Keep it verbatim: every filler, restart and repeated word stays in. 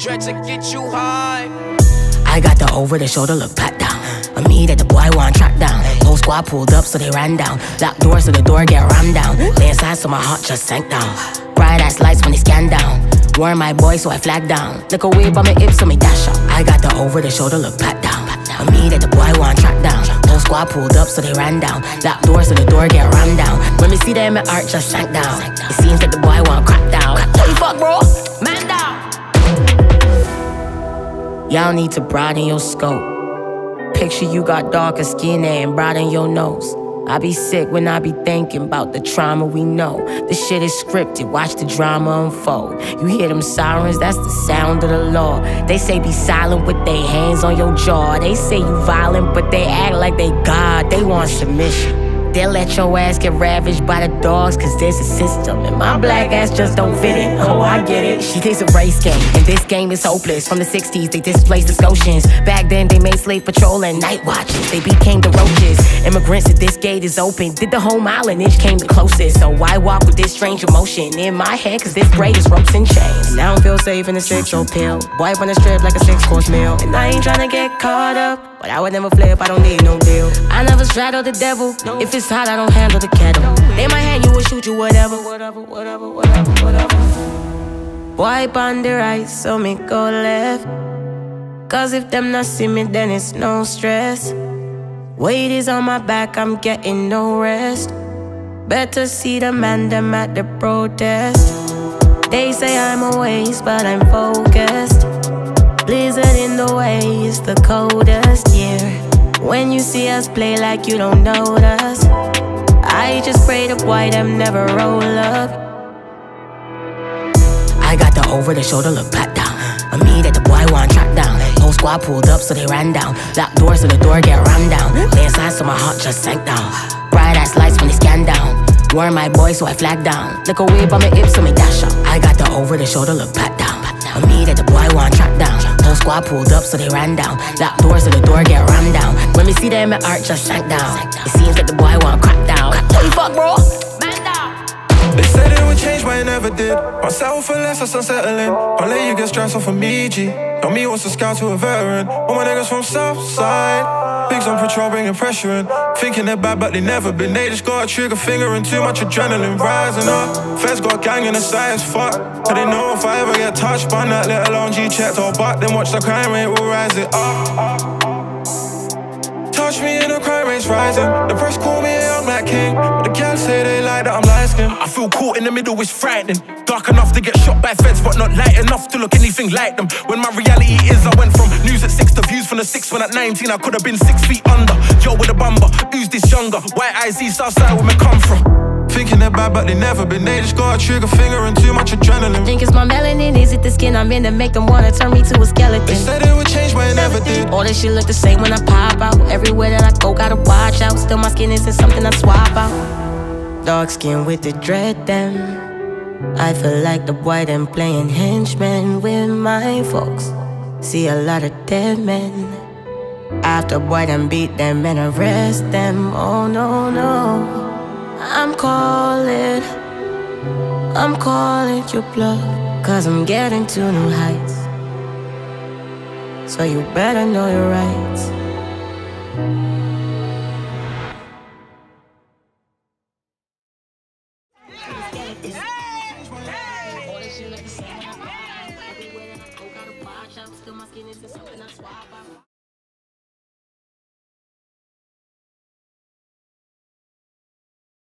dread to get you high. I got the over the shoulder look pat down. A me that the boy want track down. Whole squad pulled up so they ran down. Locked doors so the door get rammed down. Lay inside so my heart just sank down. Bright ass lights when they scan down. Warn my boy so I flag down. Look away by my hips so me dash up. I got the over the shoulder look pat down. A me that the boy want track down. Whole squad pulled up so they ran down. Locked doors so the door get rammed down. When me see them my heart just sank down. It seems that the boy want crack down. Holy fuck bro, man down. Y'all need to broaden your scope. Picture you got darker skin and broaden your nose. I be sick when I be thinking about the trauma we know. This shit is scripted, watch the drama unfold. You hear them sirens, that's the sound of the law. They say be silent with their hands on your jaw. They say you violent, but they act like they God. They want submission. They'll let your ass get ravaged by the dogs, cause there's a system and my black ass just don't fit it. Oh, I get it. She thinks a race game, and this game is hopeless. From the sixties, they displaced the Scotians. Back then, they made slave patrol and night watches. They became the roaches. Immigrants at this gate is open. Did the whole mile and it came the closest. So why walk with this strange emotion in my head? Cause this grade is ropes and chains. And I don't feel safe in a six-oh pill. Wipe on the strip like a six-course meal. And I ain't tryna get caught up, but I would never flip, I don't need no deal. I never straddle the devil. If it's hot, I don't handle the kettle. They might hand you or shoot you, whatever. Whatever, whatever, whatever, whatever. Wipe on the right, so me go left. Cause if them not see me, then it's no stress. Weight is on my back, I'm getting no rest. Better see the man them at the protest. They say I'm a waste, but I'm focused. Blizzard in the way, it's the coldest year. When you see us play like you don't notice, I just pray the boy them never roll up. I got the over the shoulder look pat down. A me that the boy want track down. Whole squad pulled up so they ran down. Locked doors so the door get rammed down. Lay inside so my heart just sank down. Bright ass lights when they scan down. Warn my boy so I flag down. Look away by my hips so me dash up. I got the over the shoulder look pat down. A me that the boy want track down. Whole squad pulled up so they ran down. Locked doors so the door get rammed down. When me see them my heart just sank down. It seems that the boy want crack down. Holy fuck bro, man down. They said it would change but it never did. Myself for less that's unsettling. Only you get stressed off of me G. Now me was a scout to a veteran. All my niggas from Southside. Bigs on patrol bringing pressure in. Thinking they're bad but they never been. They just got a trigger finger and too much adrenaline rising up. Feds got a gang in the side as fuck. I didn't know if I ever get touched by that, let alone G-checked or butt. Then watch the crime rate, we'll rise it up. Touch me in the crime rate's rising. The press call me a young black king, but the gals say they like that I'm light-skinned. I feel caught in the middle, it's frightening. Dark enough to get shot by feds, but not light enough to look anything like them. When my reality is I went from news at six to views from the six. When at nineteen I could have been six feet under. Yo with a bumper, who's this younger? White eyes, east outside where me come from. Thinking they're bad but they never been. They just got a trigger finger and too much adrenaline. I think it's my melanin, is it the skin I'm in that make them wanna turn me to a skeleton? They said it would change but it never did. All this shit look the same when I pop out. Everywhere that I go gotta watch out. Still my skin isn't something I swap out. Dark skin with the dread them. I feel like the boy them playing henchmen with my folks. See a lot of dead men. After boy them beat them and arrest them. Oh no no, I'm calling, I'm calling your bluff. Cause I'm getting to new heights, so you better know your rights. Still my skin is something I swap out.